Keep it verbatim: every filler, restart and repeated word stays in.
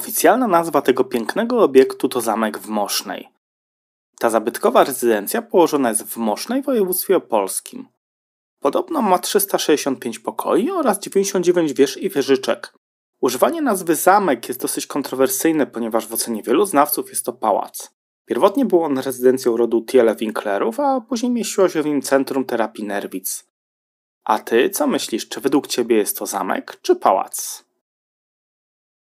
Oficjalna nazwa tego pięknego obiektu to Zamek w Mosznej. Ta zabytkowa rezydencja położona jest w Mosznej w województwie opolskim. Podobno ma trzysta sześćdziesiąt pięć pokoi oraz dziewięćdziesiąt dziewięć wież i wieżyczek. Używanie nazwy zamek jest dosyć kontrowersyjne, ponieważ w ocenie wielu znawców jest to pałac. Pierwotnie był on rezydencją rodu Tiele-Winklerów, a później mieściło się w nim centrum terapii nerwic. A ty co myślisz, czy według ciebie jest to zamek czy pałac?